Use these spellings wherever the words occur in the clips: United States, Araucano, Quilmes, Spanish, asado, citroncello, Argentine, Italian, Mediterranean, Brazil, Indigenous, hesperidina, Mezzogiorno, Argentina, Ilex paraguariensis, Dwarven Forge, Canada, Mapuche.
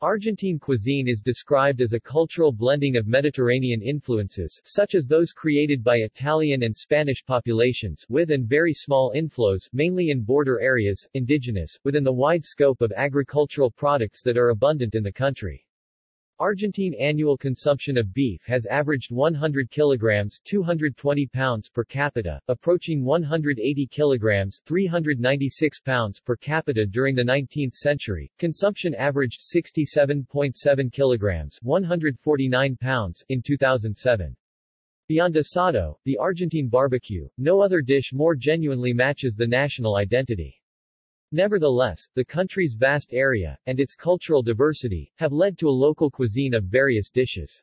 Argentine cuisine is described as a cultural blending of Mediterranean influences, such as those created by Italian and Spanish populations, with and very small inflows, mainly in border areas, indigenous, within the wide scope of agricultural products that are abundant in the country. Argentine annual consumption of beef has averaged 100 kilograms, 220 pounds per capita, approaching 180 kilograms, 396 pounds per capita during the 19th century. Consumption averaged 67.7 kilograms, 149 pounds in 2007. Beyond asado, the Argentine barbecue, no other dish more genuinely matches the national identity. Nevertheless, the country's vast area, and its cultural diversity, have led to a local cuisine of various dishes.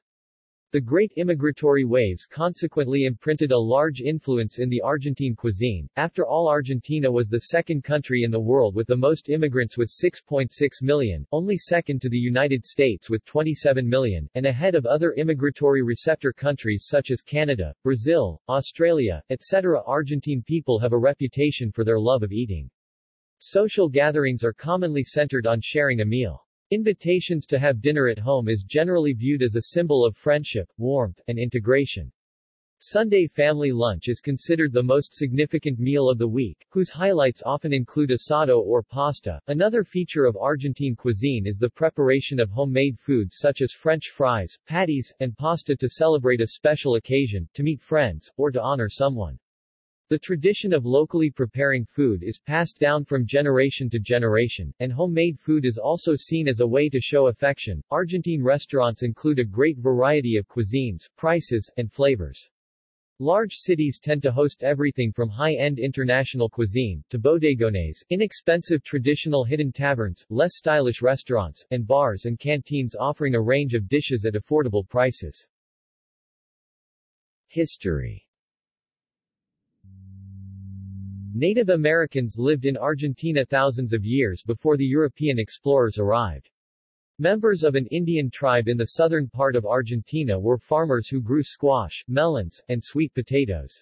The great immigratory waves consequently imprinted a large influence in the Argentine cuisine. After all, Argentina was the second country in the world with the most immigrants with 6.6 million, only second to the United States with 27 million, and ahead of other immigratory receptor countries such as Canada, Brazil, Australia, etc. Argentine people have a reputation for their love of eating. Social gatherings are commonly centered on sharing a meal. Invitations to have dinner at home is generally viewed as a symbol of friendship, warmth, and integration. Sunday family lunch is considered the most significant meal of the week, whose highlights often include asado or pasta. Another feature of Argentine cuisine is the preparation of homemade foods such as French fries, patties, and pasta to celebrate a special occasion, to meet friends, or to honor someone. The tradition of locally preparing food is passed down from generation to generation, and homemade food is also seen as a way to show affection. Argentine restaurants include a great variety of cuisines, prices, and flavors. Large cities tend to host everything from high-end international cuisine, to bodegones, inexpensive traditional hidden taverns, less stylish restaurants, and bars and canteens offering a range of dishes at affordable prices. History. Native Americans lived in Argentina thousands of years before the European explorers arrived. Members of an Indian tribe in the southern part of Argentina were farmers who grew squash, melons, and sweet potatoes.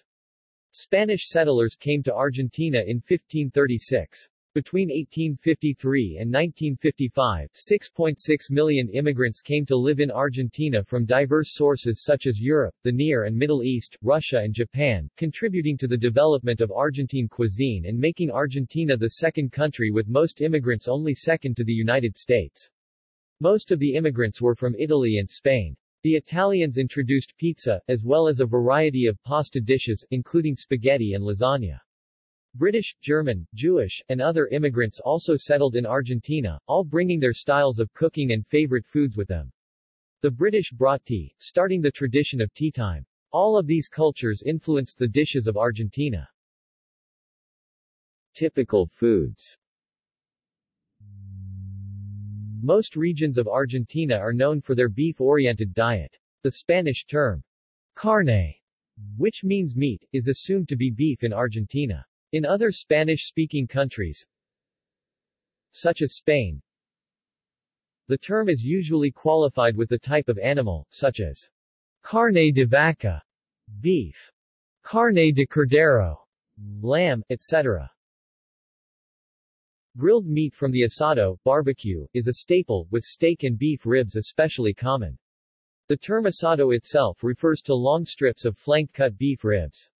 Spanish settlers came to Argentina in 1536. Between 1853 and 1955, 6.6 million immigrants came to live in Argentina from diverse sources such as Europe, the Near and Middle East, Russia and Japan, contributing to the development of Argentine cuisine and making Argentina the second country with most immigrants, only second to the United States. Most of the immigrants were from Italy and Spain. The Italians introduced pizza, as well as a variety of pasta dishes, including spaghetti and lasagna. British, German, Jewish, and other immigrants also settled in Argentina, all bringing their styles of cooking and favorite foods with them. The British brought tea, starting the tradition of tea time. All of these cultures influenced the dishes of Argentina. Typical foods. Most regions of Argentina are known for their beef-oriented diet. The Spanish term, carne, which means meat, is assumed to be beef in Argentina. In other Spanish-speaking countries, such as Spain, the term is usually qualified with the type of animal, such as carne de vaca, beef, carne de cordero, lamb, etc. Grilled meat from the asado, barbecue, is a staple, with steak and beef ribs especially common. The term asado itself refers to long strips of flank-cut beef ribs.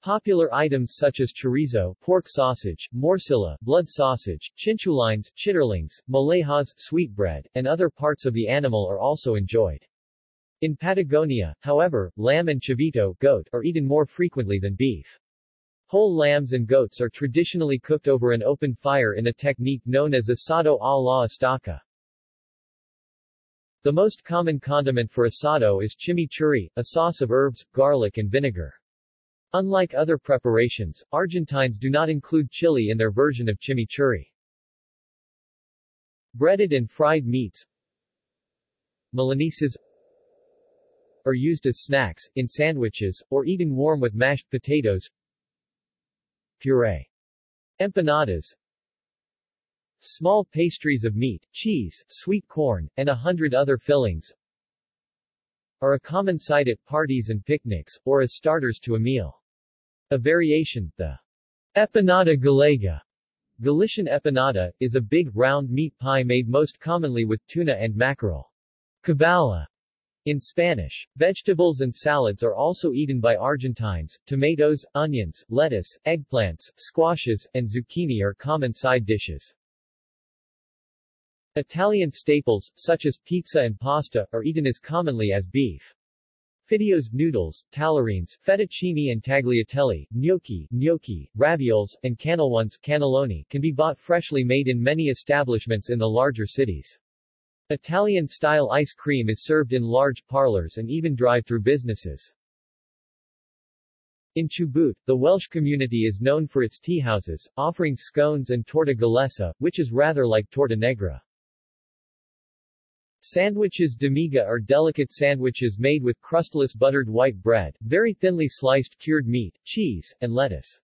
Popular items such as chorizo, pork sausage, morcilla, blood sausage, chinchulines, chitterlings, mollejas, sweetbread, and other parts of the animal are also enjoyed. In Patagonia, however, lamb and chivito, goat, are eaten more frequently than beef. Whole lambs and goats are traditionally cooked over an open fire in a technique known as asado a la estaca. The most common condiment for asado is chimichurri, a sauce of herbs, garlic and vinegar. Unlike other preparations, Argentines do not include chili in their version of chimichurri. Breaded and fried meats, milanesas, are used as snacks, in sandwiches, or eaten warm with mashed potatoes, puree, empanadas, small pastries of meat, cheese, sweet corn, and 100 other fillings, are a common sight at parties and picnics, or as starters to a meal. A variation, the empanada gallega, Galician empanada, is a big, round meat pie made most commonly with tuna and mackerel. Caballa, in Spanish. Vegetables and salads are also eaten by Argentines. Tomatoes, onions, lettuce, eggplants, squashes, and zucchini are common side dishes. Italian staples, such as pizza and pasta, are eaten as commonly as beef. Fideos, noodles, tallarines, fettuccine and tagliatelle, gnocchi, ravioles, and cannelloni can be bought freshly made in many establishments in the larger cities. Italian-style ice cream is served in large parlors and even drive-through businesses. In Chubut, the Welsh community is known for its teahouses, offering scones and torta galesa, which is rather like torta negra. Sandwiches de miga are delicate sandwiches made with crustless buttered white bread, very thinly sliced cured meat, cheese, and lettuce.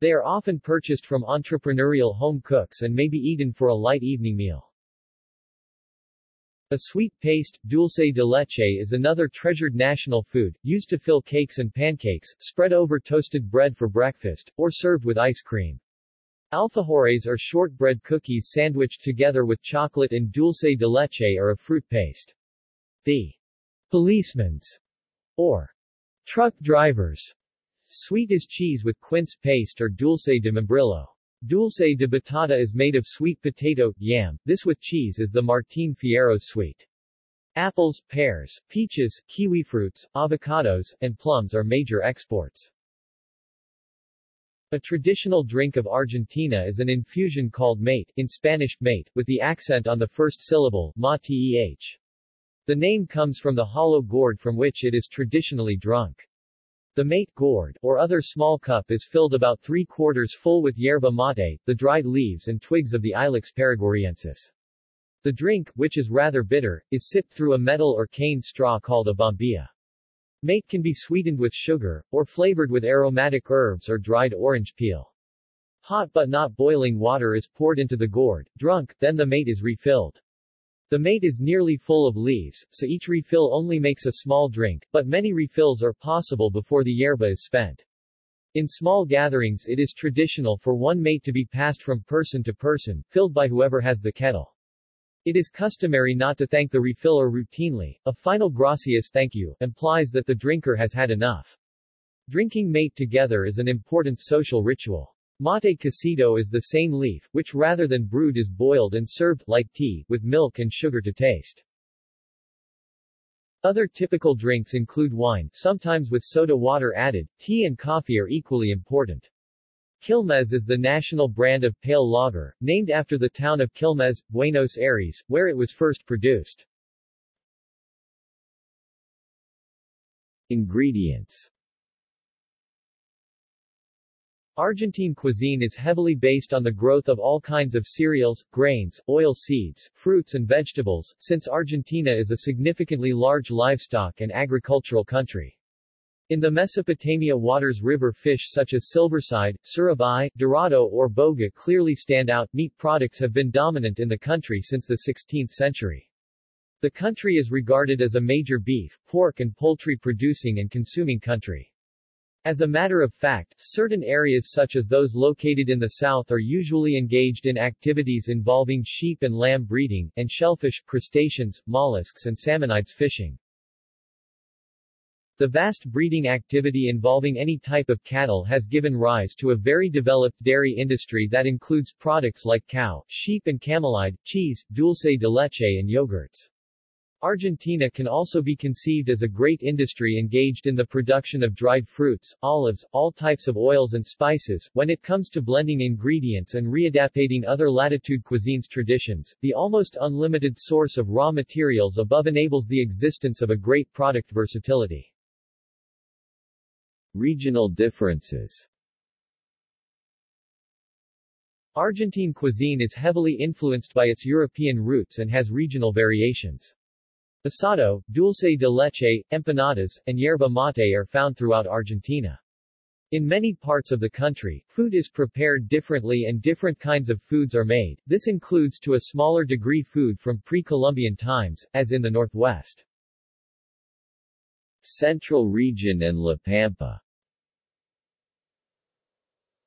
They are often purchased from entrepreneurial home cooks and may be eaten for a light evening meal. A sweet paste, dulce de leche, is another treasured national food, used to fill cakes and pancakes, spread over toasted bread for breakfast, or served with ice cream. Alfajores are shortbread cookies sandwiched together with chocolate, and dulce de leche are a fruit paste. The policemen's or truck drivers' sweet is cheese with quince paste or dulce de membrillo. Dulce de batata is made of sweet potato, yam, this with cheese is the Martín Fierro sweet. Apples, pears, peaches, kiwi fruits, avocados, and plums are major exports. A traditional drink of Argentina is an infusion called mate, in Spanish, mate, with the accent on the first syllable, mateh. The name comes from the hollow gourd from which it is traditionally drunk. The mate gourd, or other small cup, is filled about 3/4 full with yerba mate, the dried leaves and twigs of the Ilex paraguariensis. The drink, which is rather bitter, is sipped through a metal or cane straw called a bombilla. Mate can be sweetened with sugar, or flavored with aromatic herbs or dried orange peel. Hot but not boiling water is poured into the gourd, drunk, then the mate is refilled. The mate is nearly full of leaves, so each refill only makes a small drink, but many refills are possible before the yerba is spent. In small gatherings it is traditional for one mate to be passed from person to person, filled by whoever has the kettle. It is customary not to thank the refiller routinely. A final gracias, thank you, implies that the drinker has had enough. Drinking mate together is an important social ritual. Mate cocido is the same leaf, which rather than brewed is boiled and served, like tea, with milk and sugar to taste. Other typical drinks include wine, sometimes with soda water added. Tea and coffee are equally important. Quilmes is the national brand of pale lager, named after the town of Quilmes, Buenos Aires, where it was first produced. Ingredients. Argentine cuisine is heavily based on the growth of all kinds of cereals, grains, oil seeds, fruits and vegetables, since Argentina is a significantly large livestock and agricultural country. In the Mesopotamia waters, river fish such as silverside, surabaya, dorado or boga clearly stand out. Meat products have been dominant in the country since the 16th century. The country is regarded as a major beef, pork and poultry producing and consuming country. As a matter of fact, certain areas such as those located in the south are usually engaged in activities involving sheep and lamb breeding, and shellfish, crustaceans, mollusks and salmonids fishing. The vast breeding activity involving any type of cattle has given rise to a very developed dairy industry that includes products like cow, sheep and camelide, cheese, dulce de leche and yogurts. Argentina can also be conceived as a great industry engaged in the production of dried fruits, olives, all types of oils and spices. When it comes to blending ingredients and readaptating other latitude cuisines traditions, the almost unlimited source of raw materials above enables the existence of a great product versatility. Regional differences. Argentine cuisine is heavily influenced by its European roots and has regional variations. Asado, dulce de leche, empanadas, and yerba mate are found throughout Argentina. In many parts of the country, food is prepared differently and different kinds of foods are made. This includes to a smaller degree food from pre-Columbian times, as in the northwest. Central region and La Pampa.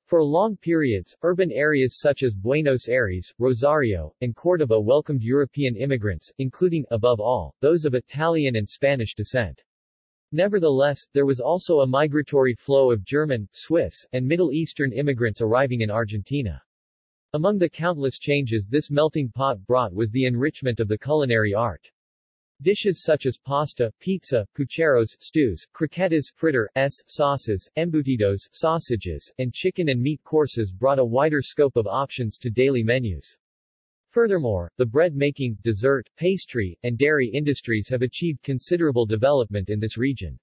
For long periods, urban areas such as Buenos Aires, Rosario, and Córdoba welcomed European immigrants, including, above all, those of Italian and Spanish descent. Nevertheless, there was also a migratory flow of German, Swiss, and Middle Eastern immigrants arriving in Argentina. Among the countless changes this melting pot brought was the enrichment of the culinary art. Dishes such as pasta, pizza, pucheros, stews, croquetas, fritters, sauces, embutidos, sausages, and chicken and meat courses brought a wider scope of options to daily menus. Furthermore, the bread-making, dessert, pastry, and dairy industries have achieved considerable development in this region.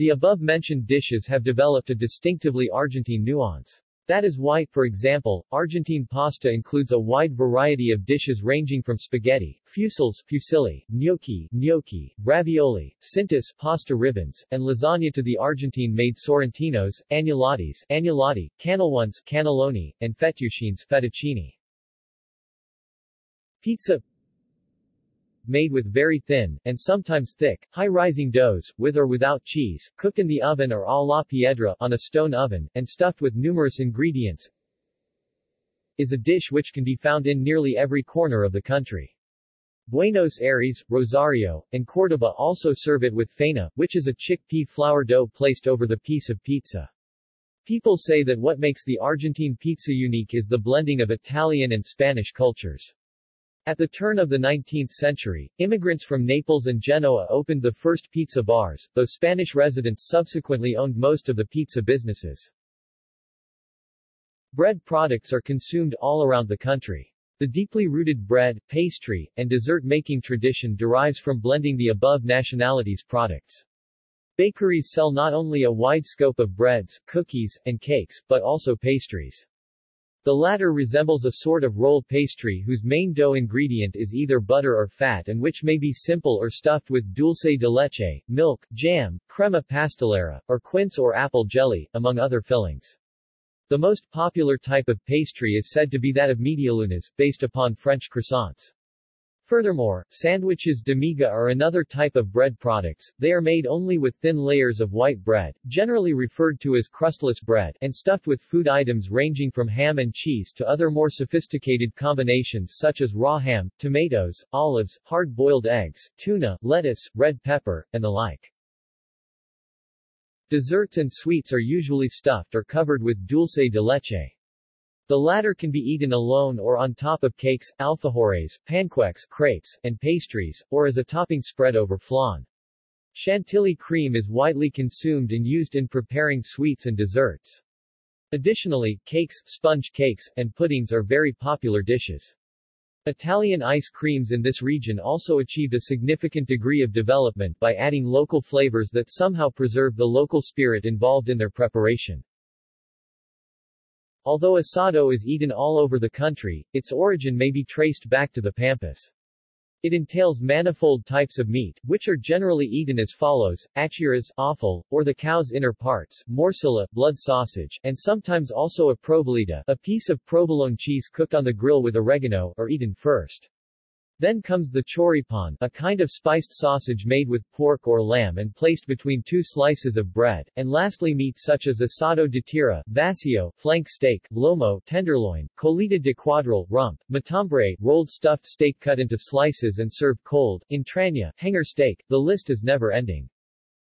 The above-mentioned dishes have developed a distinctively Argentine nuance. That is why, for example, Argentine pasta includes a wide variety of dishes ranging from spaghetti, fusilli, gnocchi, ravioli, cintas, pasta ribbons, and lasagna to the Argentine-made sorrentinos, annulati, cannelloni, and fettuccine. Pizza made with very thin, and sometimes thick, high-rising doughs, with or without cheese, cooked in the oven or a la piedra on a stone oven, and stuffed with numerous ingredients, is a dish which can be found in nearly every corner of the country. Buenos Aires, Rosario, and Córdoba also serve it with faina, which is a chickpea flour dough placed over the piece of pizza. People say that what makes the Argentine pizza unique is the blending of Italian and Spanish cultures. At the turn of the 19th century, immigrants from Naples and Genoa opened the first pizza bars, though Spanish residents subsequently owned most of the pizza businesses. Bread products are consumed all around the country. The deeply rooted bread, pastry, and dessert-making tradition derives from blending the above nationalities' products. Bakeries sell not only a wide scope of breads, cookies, and cakes, but also pastries. The latter resembles a sort of roll pastry whose main dough ingredient is either butter or fat and which may be simple or stuffed with dulce de leche, milk, jam, crema pastelera, or quince or apple jelly, among other fillings. The most popular type of pastry is said to be that of medialunas, based upon French croissants. Furthermore, sandwiches de miga are another type of bread products. They are made only with thin layers of white bread, generally referred to as crustless bread, and stuffed with food items ranging from ham and cheese to other more sophisticated combinations such as raw ham, tomatoes, olives, hard-boiled eggs, tuna, lettuce, red pepper, and the like. Desserts and sweets are usually stuffed or covered with dulce de leche. The latter can be eaten alone or on top of cakes, alfajores, panqueques, crepes, and pastries, or as a topping spread over flan. Chantilly cream is widely consumed and used in preparing sweets and desserts. Additionally, cakes, sponge cakes, and puddings are very popular dishes. Italian ice creams in this region also achieved a significant degree of development by adding local flavors that somehow preserve the local spirit involved in their preparation. Although asado is eaten all over the country, its origin may be traced back to the Pampas. It entails manifold types of meat, which are generally eaten as follows: achuras, offal, or the cow's inner parts, morcilla, blood sausage, and sometimes also a provolita, a piece of provolone cheese cooked on the grill with oregano, are eaten first. Then comes the choripán, a kind of spiced sausage made with pork or lamb and placed between two slices of bread, and lastly meat such as asado de tira, vacío, flank steak, lomo, tenderloin, colita de cuadril, rump, matambre, rolled stuffed steak cut into slices and served cold, entraña, hanger steak. The list is never-ending.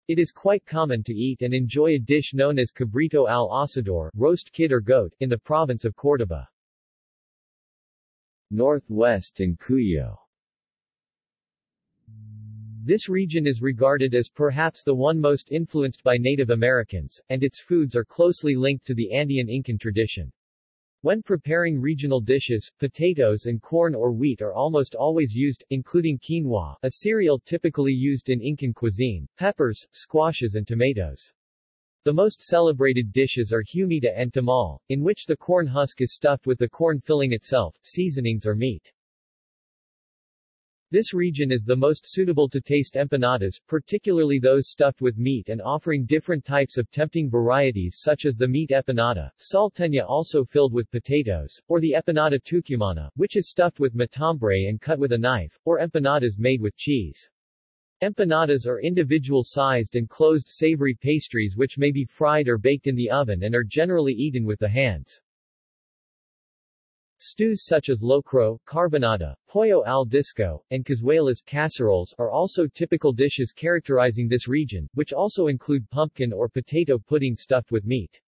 It is quite common to eat and enjoy a dish known as cabrito al asador, roast kid or goat, in the province of Córdoba. Northwest and Cuyo. This region is regarded as perhaps the one most influenced by Native Americans, and its foods are closely linked to the Andean Incan tradition. When preparing regional dishes, potatoes and corn or wheat are almost always used, including quinoa, a cereal typically used in Incan cuisine, peppers, squashes and tomatoes. The most celebrated dishes are humita and tamal, in which the corn husk is stuffed with the corn filling itself, seasonings or meat. This region is the most suitable to taste empanadas, particularly those stuffed with meat and offering different types of tempting varieties such as the meat empanada, salteña also filled with potatoes, or the empanada tucumana, which is stuffed with matambre and cut with a knife, or empanadas made with cheese. Empanadas are individual-sized and closed savory pastries which may be fried or baked in the oven and are generally eaten with the hands. Stews such as locro, carbonada, pollo al disco, and cazuelas casseroles are also typical dishes characterizing this region, which also include pumpkin or potato pudding stuffed with meat.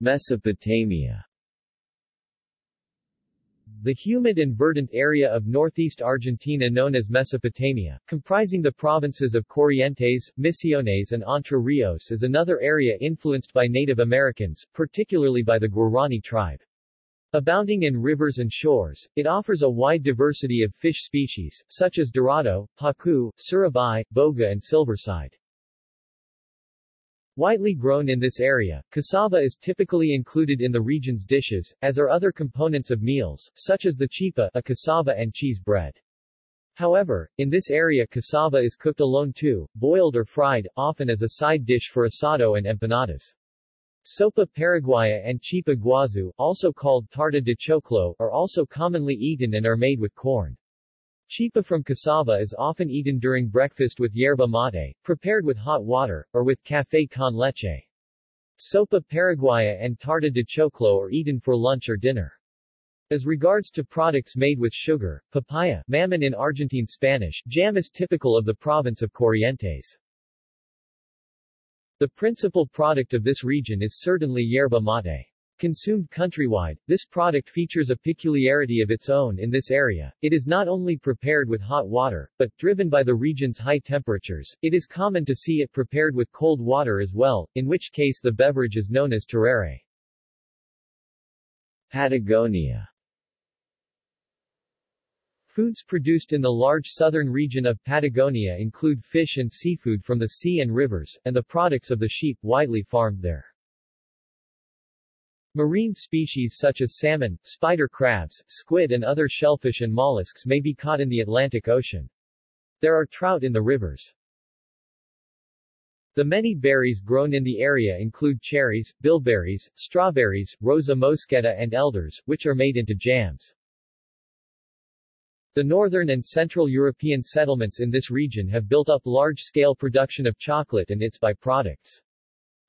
Mesopotamia. The humid and verdant area of northeast Argentina known as Mesopotamia, comprising the provinces of Corrientes, Misiones and Entre Rios, is another area influenced by Native Americans, particularly by the Guarani tribe. Abounding in rivers and shores, it offers a wide diversity of fish species, such as dorado, pacu, surabay, boga and silverside. Widely grown in this area, cassava is typically included in the region's dishes, as are other components of meals, such as the chipa, a cassava and cheese bread. However, in this area cassava is cooked alone too, boiled or fried, often as a side dish for asado and empanadas. Sopa paraguaya and chipa guazu, also called tarta de choclo, are also commonly eaten and are made with corn. Chipa from cassava is often eaten during breakfast with yerba mate, prepared with hot water, or with café con leche. Sopa paraguaya and tarta de choclo are eaten for lunch or dinner. As regards to products made with sugar, papaya, mammon in Argentine Spanish, jam is typical of the province of Corrientes. The principal product of this region is certainly yerba mate. Consumed countrywide, this product features a peculiarity of its own in this area. It is not only prepared with hot water, but, driven by the region's high temperatures, it is common to see it prepared with cold water as well, in which case the beverage is known as tereré. Patagonia. Foods produced in the large southern region of Patagonia include fish and seafood from the sea and rivers, and the products of the sheep widely farmed there. Marine species such as salmon, spider crabs, squid and other shellfish and mollusks may be caught in the Atlantic Ocean. There are trout in the rivers. The many berries grown in the area include cherries, bilberries, strawberries, rosa mosqueta and elders, which are made into jams. The northern and central European settlements in this region have built up large-scale production of chocolate and its by-products.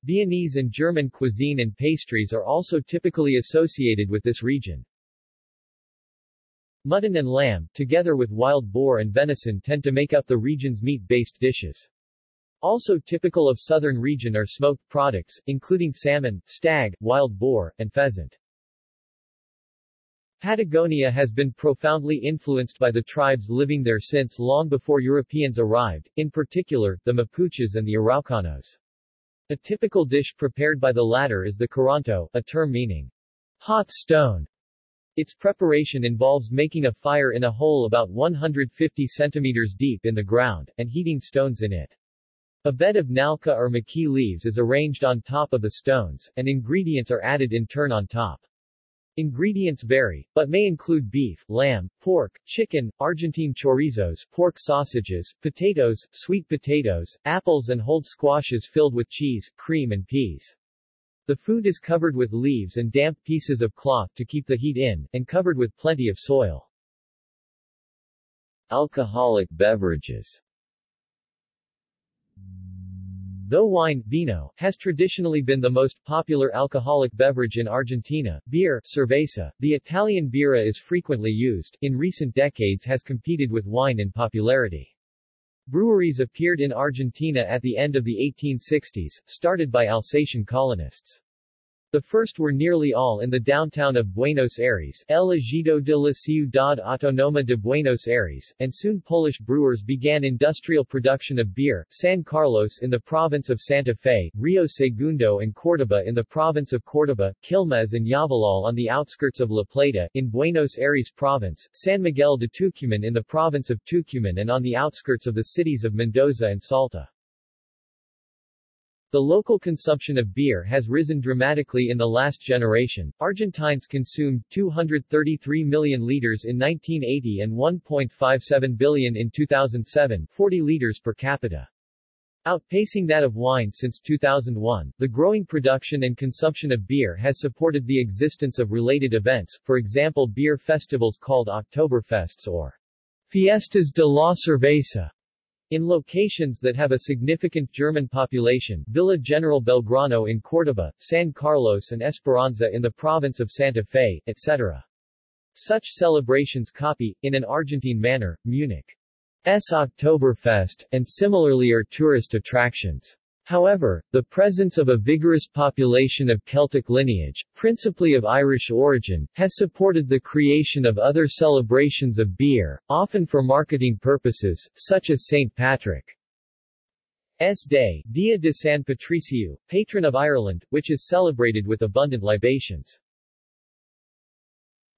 Viennese and German cuisine and pastries are also typically associated with this region. Mutton and lamb, together with wild boar and venison, tend to make up the region's meat-based dishes. Also typical of southern region are smoked products, including salmon, stag, wild boar, and pheasant. Patagonia has been profoundly influenced by the tribes living there since long before Europeans arrived, in particular, the Mapuches and the Araucanos. A typical dish prepared by the latter is the coranto, a term meaning hot stone. Its preparation involves making a fire in a hole about 150 centimeters deep in the ground, and heating stones in it. A bed of nalca or maqui leaves is arranged on top of the stones, and ingredients are added in turn on top. Ingredients vary, but may include beef, lamb, pork, chicken, Argentine chorizos, pork sausages, potatoes, sweet potatoes, apples and hulled squashes filled with cheese, cream and peas. The food is covered with leaves and damp pieces of cloth to keep the heat in, and covered with plenty of soil. Alcoholic beverages. Though wine, vino, has traditionally been the most popular alcoholic beverage in Argentina, beer, cerveza, the Italian birra is frequently used, in recent decades has competed with wine in popularity. Breweries appeared in Argentina at the end of the 1860s, started by Alsatian colonists. The first were nearly all in the downtown of Buenos Aires, El Ejido de la Ciudad Autónoma de Buenos Aires, and soon Polish brewers began industrial production of beer, San Carlos in the province of Santa Fe, Rio Segundo and Córdoba in the province of Córdoba, Quilmes and Yabalal on the outskirts of La Plata, in Buenos Aires province, San Miguel de Tucumán in the province of Tucumán and on the outskirts of the cities of Mendoza and Salta. The local consumption of beer has risen dramatically in the last generation. Argentines consumed 233 million liters in 1980 and 1.57 billion in 2007, 40 liters per capita. Outpacing that of wine since 2001, the growing production and consumption of beer has supported the existence of related events, for example beer festivals called Oktoberfests or Fiestas de la Cerveza. In locations that have a significant German population, Villa General Belgrano in Córdoba, San Carlos and Esperanza in the province of Santa Fe, etc. Such celebrations copy, in an Argentine manner, Munich's Oktoberfest, and similarly are tourist attractions. However, the presence of a vigorous population of Celtic lineage, principally of Irish origin, has supported the creation of other celebrations of beer, often for marketing purposes, such as St. Patrick's Day, Dia de San Patricio, patron of Ireland, which is celebrated with abundant libations.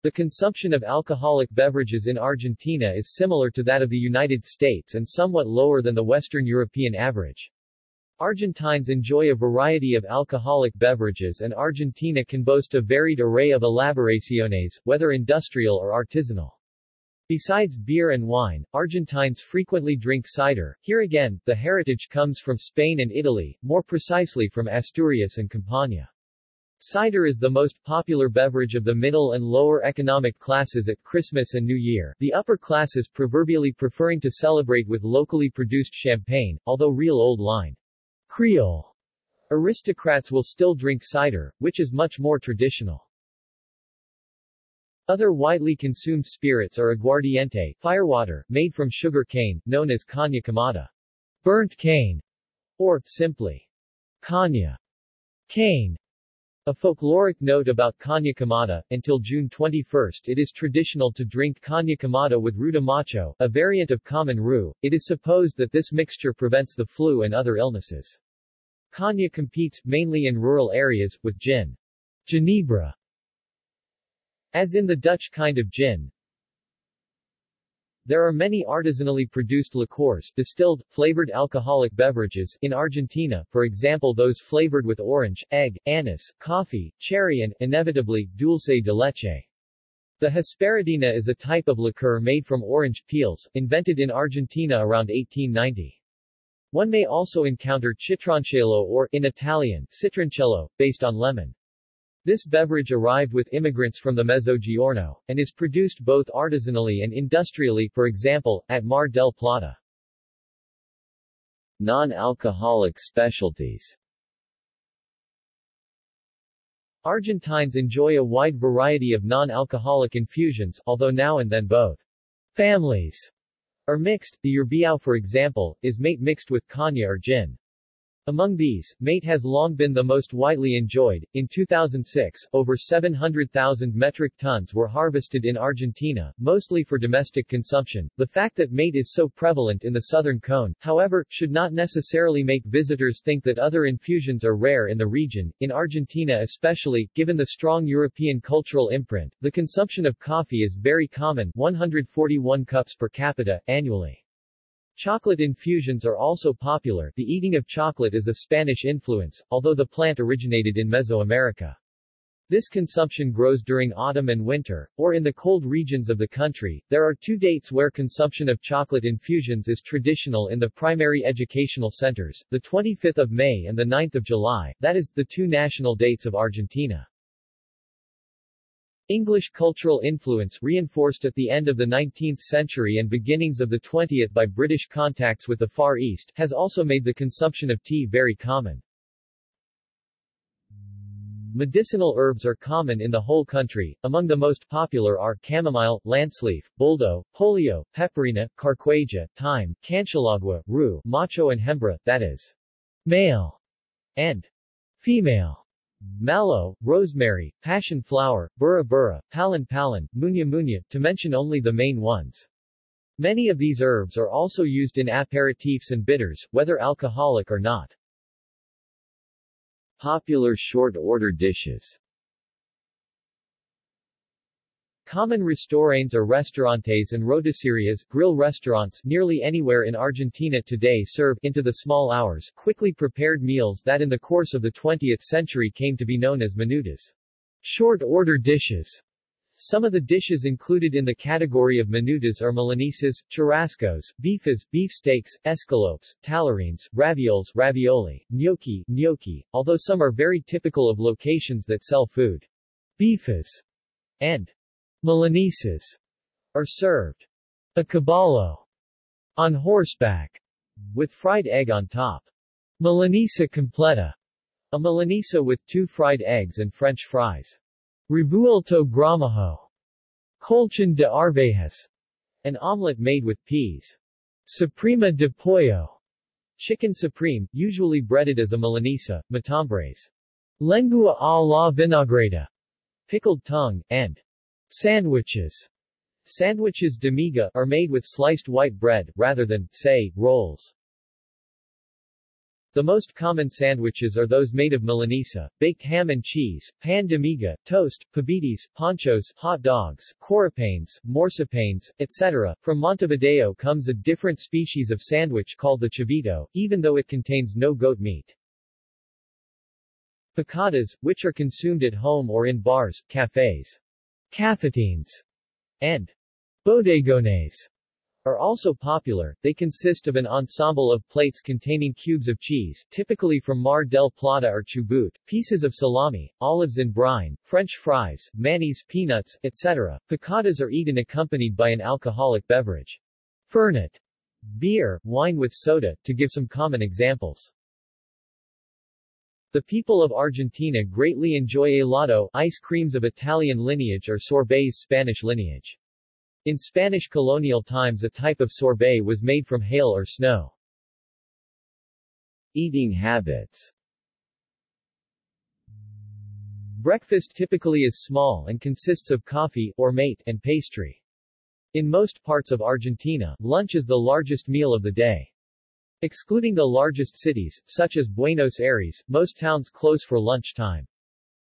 The consumption of alcoholic beverages in Argentina is similar to that of the United States and somewhat lower than the Western European average. Argentines enjoy a variety of alcoholic beverages and Argentina can boast a varied array of elaboraciones, whether industrial or artisanal. Besides beer and wine, Argentines frequently drink cider. Here again, the heritage comes from Spain and Italy, more precisely from Asturias and Campania. Cider is the most popular beverage of the middle and lower economic classes at Christmas and New Year, the upper classes proverbially preferring to celebrate with locally produced champagne, although real old-line Creole aristocrats will still drink cider, which is much more traditional. Other widely consumed spirits are aguardiente, firewater, made from sugar cane, known as caña quemada, burnt cane, or, simply, caña cane. A folkloric note about caña quemada, until June 21 it is traditional to drink caña quemada with ruda macho, a variant of common rue. It is supposed that this mixture prevents the flu and other illnesses. Caña competes, mainly in rural areas, with gin. Ginebra. As in the Dutch kind of gin, there are many artisanally produced liqueurs, distilled, flavored alcoholic beverages, in Argentina, for example those flavored with orange, egg, anise, coffee, cherry and, inevitably, dulce de leche. The hesperidina is a type of liqueur made from orange peels, invented in Argentina around 1890. One may also encounter citroncello or, in Italian, citroncello, based on lemon. This beverage arrived with immigrants from the Mezzogiorno, and is produced both artisanally and industrially, for example, at Mar del Plata. Non-alcoholic specialties. Argentines enjoy a wide variety of non-alcoholic infusions, although now and then both families are mixed. The yerbiao, for example, is mate mixed with caña or gin. Among these, mate has long been the most widely enjoyed. In 2006, over 700,000 metric tons were harvested in Argentina, mostly for domestic consumption. The fact that mate is so prevalent in the southern cone, however, should not necessarily make visitors think that other infusions are rare in the region. In Argentina especially, given the strong European cultural imprint, the consumption of coffee is very common, 141 cups per capita, annually. Chocolate infusions are also popular. The eating of chocolate is a Spanish influence, although the plant originated in Mesoamerica. This consumption grows during autumn and winter, or in the cold regions of the country. There are two dates where consumption of chocolate infusions is traditional in the primary educational centers, the 25th of May and the 9th of July, that is, the two national dates of Argentina. English cultural influence reinforced at the end of the 19th century and beginnings of the 20th by British contacts with the Far East has also made the consumption of tea very common. Medicinal herbs are common in the whole country. Among the most popular are chamomile, lanceleaf, boldo, polio, peperina, carquaja, thyme, canchalagua, rue, macho and hembra, that is, male and female. Mallow, rosemary, passion flower, burra-burra, palan-palan, munya-munya, to mention only the main ones. Many of these herbs are also used in aperitifs and bitters, whether alcoholic or not. Popular short-order dishes. Common restaurants or restaurantes and rotisserias, grill restaurants, nearly anywhere in Argentina today serve, into the small hours, quickly prepared meals that in the course of the 20th century came to be known as menudas. Short order dishes. Some of the dishes included in the category of menudas are milanesas, churrascos, bifas, beefsteaks, escalopes, tallarines, ravioles, ravioli, gnocchi, gnocchi, although some are very typical of locations that sell food. Bifas and milanesas are served. A caballo. On horseback. With fried egg on top. Milanesa completa. A milanesa with 2 fried eggs and French fries. Revuelto gramajo. Colchón de arvejas. An omelette made with peas. Suprema de pollo. Chicken supreme, usually breaded as a milanesa, matambres. Lengua a la vinagreta. Pickled tongue, and sandwiches. Sandwiches de miga are made with sliced white bread, rather than, say, rolls. The most common sandwiches are those made of milanesa, baked ham and cheese, pan de miga, toast, pabites, ponchos, hot dogs, corapanes, morcepanes, etc. From Montevideo comes a different species of sandwich called the chivito, even though it contains no goat meat. Picadas, which are consumed at home or in bars, cafes, cafetines, and bodegones, are also popular. They consist of an ensemble of plates containing cubes of cheese, typically from Mar del Plata or Chubut, pieces of salami, olives in brine, French fries, mayonnaise, peanuts, etc. Picadas are eaten accompanied by an alcoholic beverage. Fernet. Beer, wine with soda, to give some common examples. The people of Argentina greatly enjoy helado, ice creams of Italian lineage or sorbets Spanish lineage. In Spanish colonial times a type of sorbet was made from hail or snow. Eating habits. Breakfast typically is small and consists of coffee, ormeat, and pastry. In most parts of Argentina, lunch is the largest meal of the day. Excluding the largest cities, such as Buenos Aires, most towns close for lunchtime.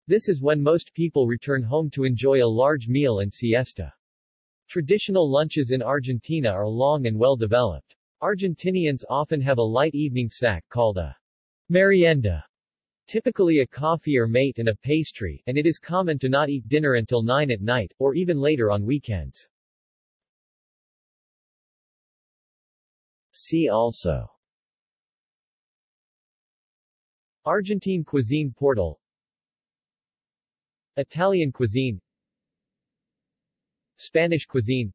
This is when most people return home to enjoy a large meal and siesta. Traditional lunches in Argentina are long and well developed. Argentinians often have a light evening snack called a merienda, typically a coffee or mate and a pastry, and it is common to not eat dinner until 9 at night, or even later on weekends. See also: Argentine cuisine portal, Italian cuisine, Spanish cuisine,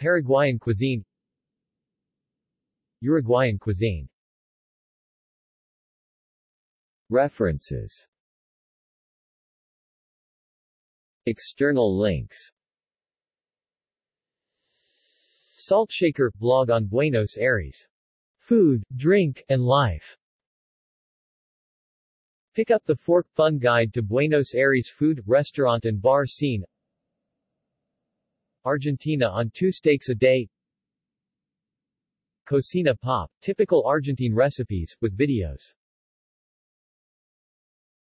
Paraguayan cuisine, Uruguayan cuisine. References. External links. Salt Shaker – blog on Buenos Aires. Food, drink, and life. Pick Up the Fork – fun guide to Buenos Aires food, restaurant and bar scene. Argentina on 2 steaks a day. Cocina Pop – typical Argentine recipes, with videos.